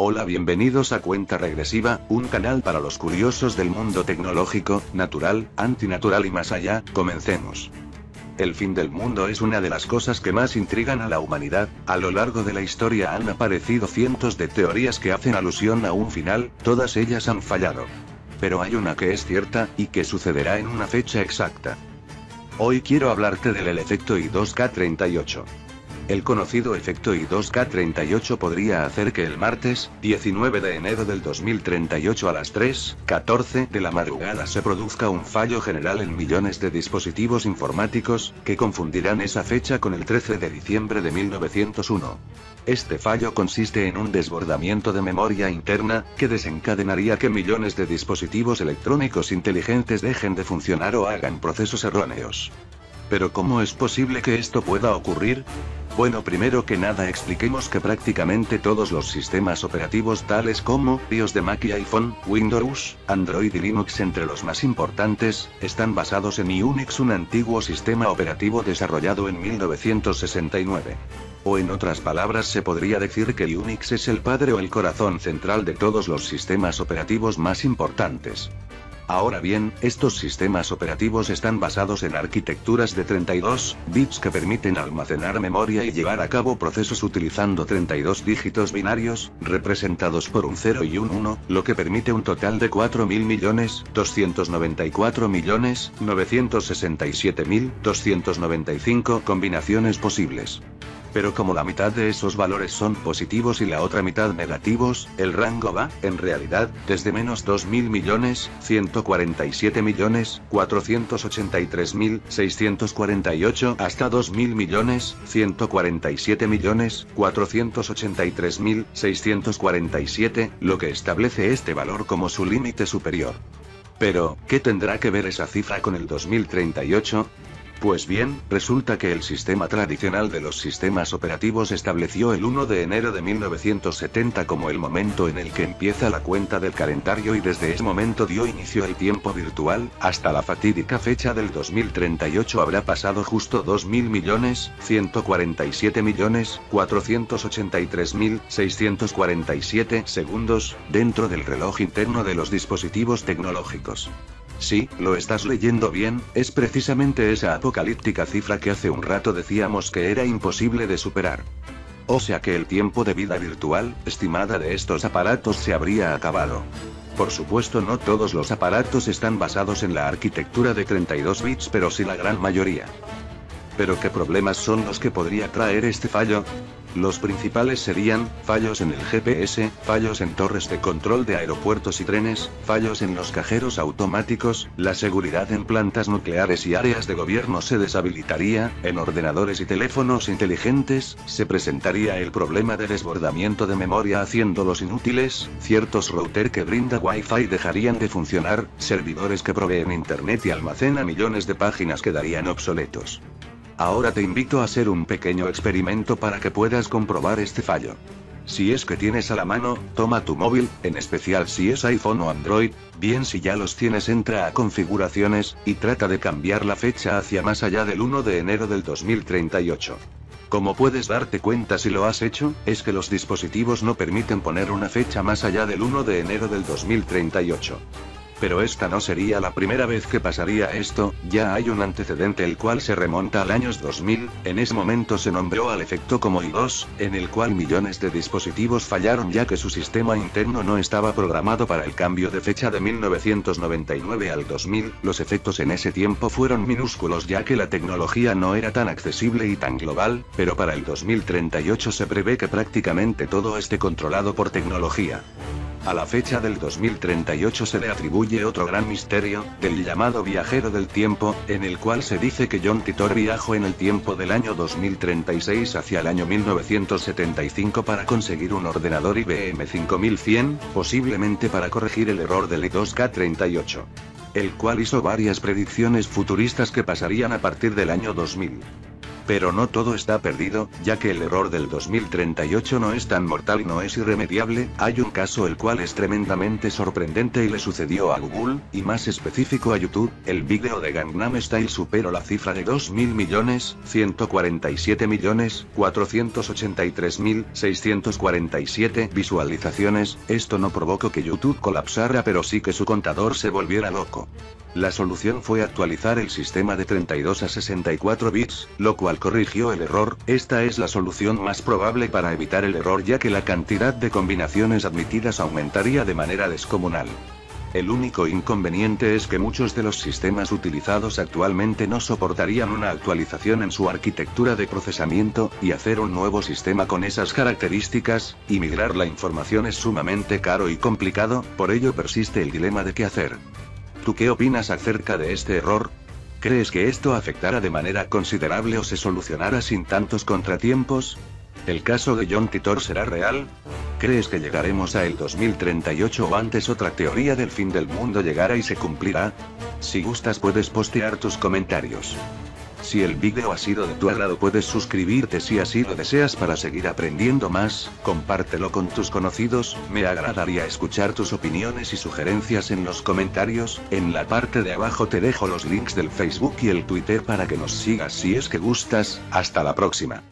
Hola, bienvenidos a Cuenta Regresiva, un canal para los curiosos del mundo tecnológico, natural, antinatural y más allá. Comencemos. El fin del mundo es una de las cosas que más intrigan a la humanidad. A lo largo de la historia han aparecido cientos de teorías que hacen alusión a un final, todas ellas han fallado. Pero hay una que es cierta, y que sucederá en una fecha exacta. Hoy quiero hablarte del efecto Y2K38. El conocido efecto Y2K38 podría hacer que el martes, 19 de enero del 2038 a las 3:14 de la madrugada se produzca un fallo general en millones de dispositivos informáticos, que confundirán esa fecha con el 13 de diciembre de 1901. Este fallo consiste en un desbordamiento de memoria interna, que desencadenaría que millones de dispositivos electrónicos inteligentes dejen de funcionar o hagan procesos erróneos. Pero ¿cómo es posible que esto pueda ocurrir? Bueno, primero que nada expliquemos que prácticamente todos los sistemas operativos tales como iOS de Mac y iPhone, Windows, Android y Linux entre los más importantes, están basados en Unix, un antiguo sistema operativo desarrollado en 1969. O en otras palabras, se podría decir que Unix es el padre o el corazón central de todos los sistemas operativos más importantes. Ahora bien, estos sistemas operativos están basados en arquitecturas de 32 bits que permiten almacenar memoria y llevar a cabo procesos utilizando 32 dígitos binarios, representados por un 0 y un 1, lo que permite un total de 4.294.967.295 combinaciones posibles. Pero como la mitad de esos valores son positivos y la otra mitad negativos, el rango va, en realidad, desde menos 2.000.147.483.648 hasta 2.000.147.483.647, lo que establece este valor como su límite superior. Pero, ¿qué tendrá que ver esa cifra con el 2038? Pues bien, resulta que el sistema tradicional de los sistemas operativos estableció el 1 de enero de 1970 como el momento en el que empieza la cuenta del calendario y desde ese momento dio inicio el tiempo virtual. Hasta la fatídica fecha del 2038 habrá pasado justo 2.000.147.483.647 segundos, dentro del reloj interno de los dispositivos tecnológicos. Sí, lo estás leyendo bien, es precisamente esa apocalíptica cifra que hace un rato decíamos que era imposible de superar. O sea que el tiempo de vida virtual estimada de estos aparatos se habría acabado. Por supuesto, no todos los aparatos están basados en la arquitectura de 32 bits, pero sí la gran mayoría. Pero ¿qué problemas son los que podría traer este fallo? Los principales serían fallos en el GPS, fallos en torres de control de aeropuertos y trenes, fallos en los cajeros automáticos, la seguridad en plantas nucleares y áreas de gobierno se deshabilitaría, en ordenadores y teléfonos inteligentes, se presentaría el problema de desbordamiento de memoria haciéndolos inútiles, ciertos routers que brinda Wi-Fi dejarían de funcionar, servidores que proveen internet y almacenan millones de páginas quedarían obsoletos. Ahora te invito a hacer un pequeño experimento para que puedas comprobar este fallo. Si es que tienes a la mano, toma tu móvil, en especial si es iPhone o Android, bien si ya los tienes entra a configuraciones, y trata de cambiar la fecha hacia más allá del 1 de enero del 2038. Como puedes darte cuenta si lo has hecho, es que los dispositivos no permiten poner una fecha más allá del 1 de enero del 2038. Pero esta no sería la primera vez que pasaría esto, ya hay un antecedente el cual se remonta al año 2000, en ese momento se nombró al efecto como Y2, en el cual millones de dispositivos fallaron ya que su sistema interno no estaba programado para el cambio de fecha de 1999 al 2000, los efectos en ese tiempo fueron minúsculos ya que la tecnología no era tan accesible y tan global, pero para el 2038 se prevé que prácticamente todo esté controlado por tecnología. A la fecha del 2038 se le atribuye otro gran misterio, del llamado viajero del tiempo, en el cual se dice que John Titor viajó en el tiempo del año 2036 hacia el año 1975 para conseguir un ordenador IBM 5100, posiblemente para corregir el error del Y2K38. El cual hizo varias predicciones futuristas que pasarían a partir del año 2000. Pero no todo está perdido, ya que el error del 2038 no es tan mortal y no es irremediable. Hay un caso el cual es tremendamente sorprendente y le sucedió a Google, y más específico a YouTube. El vídeo de Gangnam Style superó la cifra de 2.147.483.647 visualizaciones. Esto no provocó que YouTube colapsara, pero sí que su contador se volviera loco. La solución fue actualizar el sistema de 32 a 64 bits, lo cual corrigió el error. Esta es la solución más probable para evitar el error, ya que la cantidad de combinaciones admitidas aumentaría de manera descomunal. El único inconveniente es que muchos de los sistemas utilizados actualmente no soportarían una actualización en su arquitectura de procesamiento, y hacer un nuevo sistema con esas características y migrar la información es sumamente caro y complicado. Por ello persiste el dilema de qué hacer. ¿Tú qué opinas acerca de este error? ¿Crees que esto afectará de manera considerable o se solucionará sin tantos contratiempos? ¿El caso de John Titor será real? ¿Crees que llegaremos a el 2038 o antes otra teoría del fin del mundo llegará y se cumplirá? Si gustas puedes postear tus comentarios. Si el vídeo ha sido de tu agrado puedes suscribirte si así lo deseas para seguir aprendiendo más, compártelo con tus conocidos, me agradaría escuchar tus opiniones y sugerencias en los comentarios. En la parte de abajo te dejo los links del Facebook y el Twitter para que nos sigas si es que gustas. Hasta la próxima.